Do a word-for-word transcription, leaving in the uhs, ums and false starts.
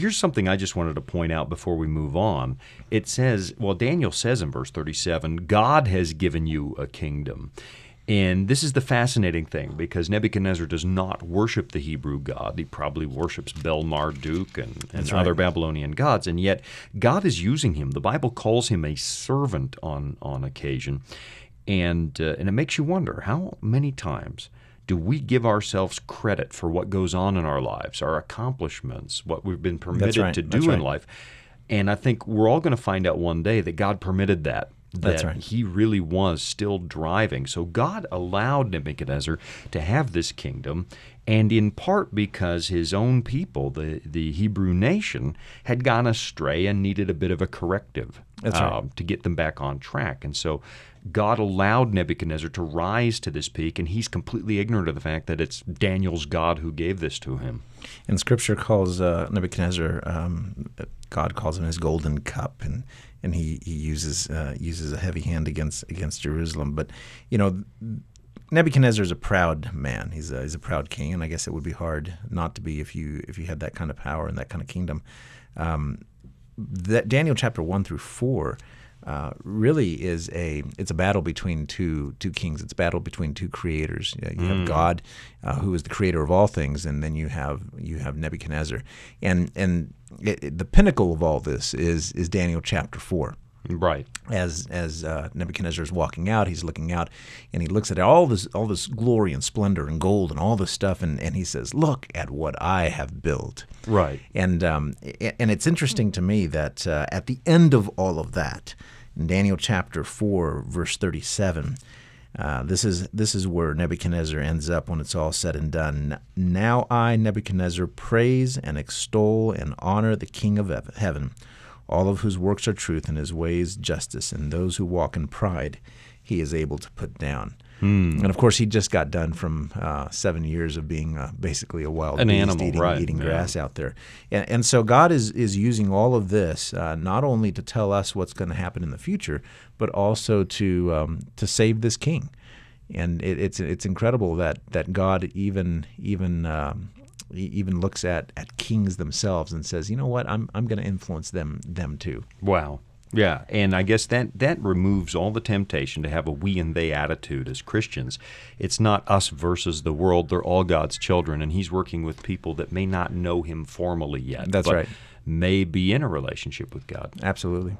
here's something I just wanted to point out before we move on. It says, well, Daniel says in verse thirty-seven, God has given you a kingdom. And this is the fascinating thing, because Nebuchadnezzar does not worship the Hebrew god. He probably worships Bel-Marduk and, and other right. Babylonian gods, and yet God is using him. The Bible calls him a servant on, on occasion, and, uh, and it makes you wonder, how many times do we give ourselves credit for what goes on in our lives, our accomplishments, what we've been permitted right. to do That's in right. life? And I think we're all going to find out one day that God permitted that. That That's right. he really was still driving. So God allowed Nebuchadnezzar to have this kingdom, and in part because his own people, the, the Hebrew nation, had gone astray and needed a bit of a corrective That's uh, right. to get them back on track. And so God allowed Nebuchadnezzar to rise to this peak, and he's completely ignorant of the fact that it's Daniel's God who gave this to him. And Scripture calls uh, Nebuchadnezzar, um, God calls him his golden cup, and and he he uses uh, uses a heavy hand against against Jerusalem. But you know, Nebuchadnezzar is a proud man. He's a, he's a proud king, and I guess it would be hard not to be if you if you had that kind of power and that kind of kingdom. Um, that Daniel chapter one through four uh, really is a it's a battle between two two kings. It's a battle between two creators. You have mm. God, uh, who is the creator of all things, and then you have you have Nebuchadnezzar, and and. It, it, the pinnacle of all this is is Daniel chapter four. Right. As as uh, Nebuchadnezzar is walking out, he's looking out, and he looks at all this all this glory and splendor and gold and all this stuff, and, and he says, "Look at what I have built." Right. And um, and it's interesting to me that uh, at the end of all of that, in Daniel chapter four, verse thirty-seven. Uh, this is this is where Nebuchadnezzar ends up when it's all said and done. Now I, Nebuchadnezzar, praise and extol and honor the King of heaven, all of whose works are truth and his ways justice, and those who walk in pride he is able to put down. Hmm. And, of course, he just got done from uh, seven years of being uh, basically a wild An beast animal, eating, right. eating yeah. grass out there. And, and so God is, is using all of this uh, not only to tell us what's going to happen in the future, but also to um, to save this king. And it, it's it's incredible that, that God even even um, even looks at, at kings themselves and says, you know what, I'm I'm going to influence them them too. Wow. Yeah, and I guess that, that removes all the temptation to have a we and they attitude as Christians. It's not us versus the world. They're all God's children, and he's working with people that may not know him formally yet. That's right. But may be in a relationship with God. Absolutely.